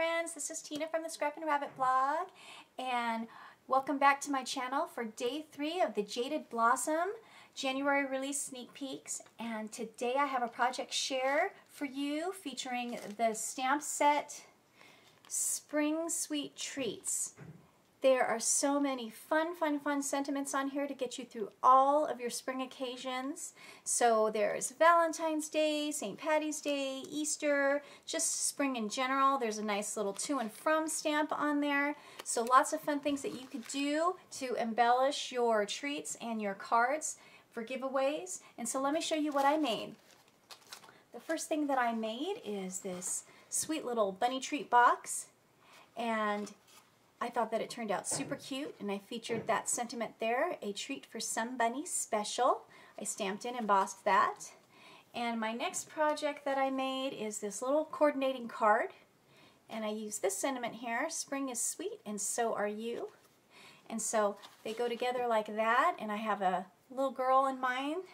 friends, this is Tina from the Scrappin Rabbit blog, and welcome back to my channel for day 3 of the Jaded Blossom January release sneak peeks. And today I have a project share for you featuring the stamp set Spring Sweet Treats. There are so many fun sentiments on here to get you through all of your spring occasions. So there's Valentine's Day, St. Patty's Day, Easter, just spring in general. There's a nice little to and from stamp on there. So lots of fun things that you could do to embellish your treats and your cards for giveaways. And so let me show you what I made. The first thing that I made is this sweet little bunny treat box, and I thought that it turned out super cute, and I featured that sentiment there, a treat for some bunny special. I stamped and embossed that. And my next project that I made is this little coordinating card, and I used this sentiment here, spring is sweet and so are you. And so they go together like that, and I have a little girl in mind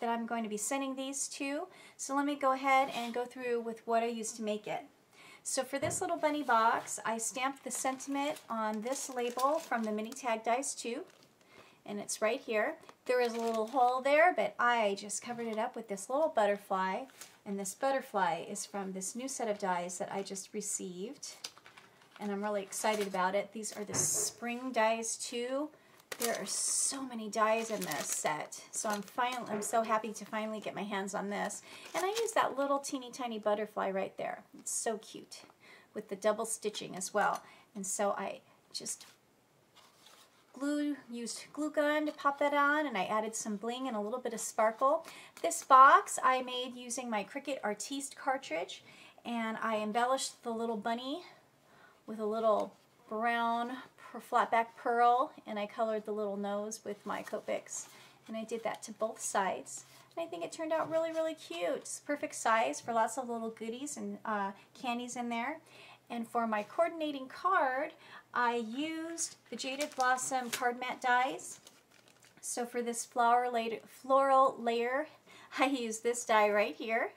that I'm going to be sending these to. So let me go ahead and go through with what I used to make it. So for this little bunny box, I stamped the sentiment on this label from the Mini Tag Dies 2, and it's right here. There is a little hole there, but I just covered it up with this little butterfly, and this butterfly is from this new set of dies that I just received, and I'm really excited about it. These are the Spring Dies 2. There are so many dies in this set, so I'm so happy to finally get my hands on this. And I used that little teeny tiny butterfly right there. It's so cute with the double stitching as well. And so I just used glue gun to pop that on, and I added some bling and a little bit of sparkle. This box I made using my Cricut Artiste cartridge, and I embellished the little bunny with a little brown flat back pearl, and I colored the little nose with my Copics, and I did that to both sides, and I think it turned out really cute. It's perfect size for lots of little goodies and candies in there. And for my coordinating card, I used the Jaded Blossom card mat dies. So for this floral layer, I used this die right here,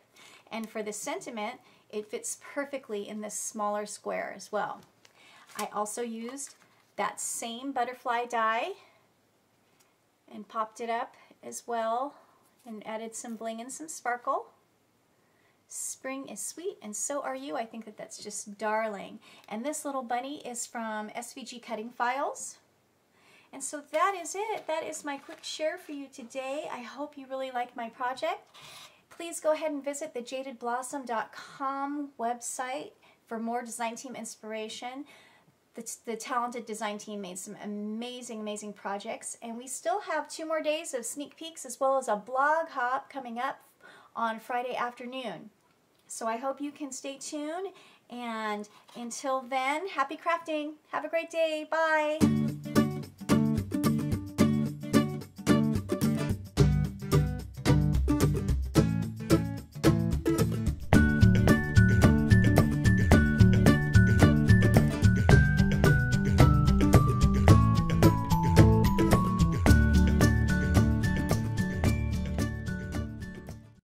and for the sentiment, it fits perfectly in this smaller square as well. I also used that same butterfly die and popped it up as well, and added some bling and some sparkle. Spring is sweet and so are you. I think that that's just darling. And this little bunny is from SVG Cutting Files. And so that is it. That is my quick share for you today. I hope you really like my project. Please go ahead and visit the jadedblossom.com website for more design team inspiration. The talented design team made some amazing projects, and we still have 2 more days of sneak peeks as well as a blog hop coming up on Friday afternoon. So I hope you can stay tuned, and until then, happy crafting. Have a great day. Bye.